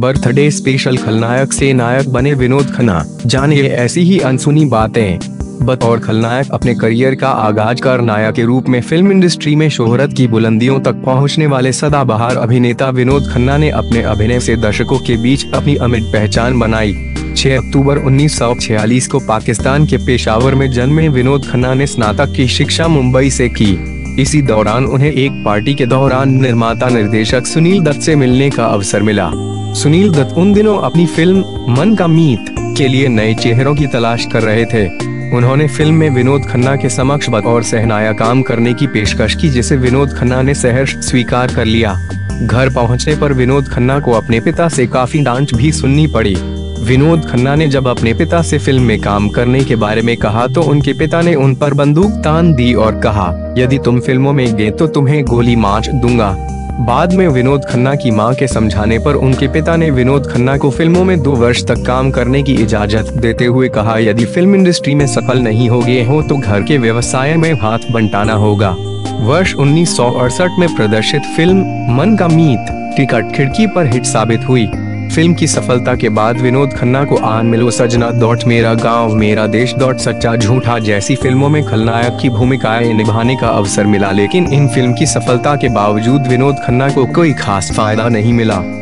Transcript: Birthday special खलनायक से नायक बने विनोद खन्ना, जानिए ऐसी ही अनसुनी बातें। बतौर खलनायक अपने करियर का आगाज कर नायक के रूप में फिल्म इंडस्ट्री में शोहरत की बुलंदियों तक पहुंचने वाले सदाबहार अभिनेता विनोद खन्ना ने अपने अभिनय से दर्शकों के बीच अपनी अमिट पहचान बनाई। 6 अक्टूबर 1946 को पाकिस्तान के पेशावर में जन्मे विनोद खन्ना ने स्नातक की शिक्षा मुंबई से की। इसी दौरान उन्हें एक पार्टी के दौरान निर्माता निर्देशक सुनील दत्त से मिलने का अवसर मिला। सुनील दत्त उन दिनों अपनी फिल्म मन का मीत के लिए नए चेहरों की तलाश कर रहे थे। उन्होंने फिल्म में विनोद खन्ना के समक्ष बतौर सहनाया काम करने की पेशकश की, जिसे विनोद खन्ना ने सहर्ष स्वीकार कर लिया। घर पहुंचने पर विनोद खन्ना को अपने पिता से काफी डांट भी सुननी पड़ी। विनोद खन्ना ने जब अपने पिता से फिल्म में काम करने के बारे में कहा तो उनके पिता ने उन पर बंदूक तान दी और कहा, यदि तुम फिल्मों में गए तो तुम्हें गोली मार दूंगा। बाद में विनोद खन्ना की मां के समझाने पर उनके पिता ने विनोद खन्ना को फिल्मों में 2 वर्ष तक काम करने की इजाजत देते हुए कहा, यदि फिल्म इंडस्ट्री में सफल नहीं हो गए हो तो घर के व्यवसाय में हाथ बंटाना होगा। वर्ष 1968 में प्रदर्शित फिल्म मन का मीत टिकट खिड़की पर हिट साबित हुई। फिल्म की सफलता के बाद विनोद खन्ना को आन मिलो सजना, मेरा गांव मेरा देश, सच्चा झूठा जैसी फिल्मों में खलनायक की भूमिकाएं निभाने का अवसर मिला, लेकिन इन फिल्म की सफलता के बावजूद विनोद खन्ना को कोई खास फायदा नहीं मिला।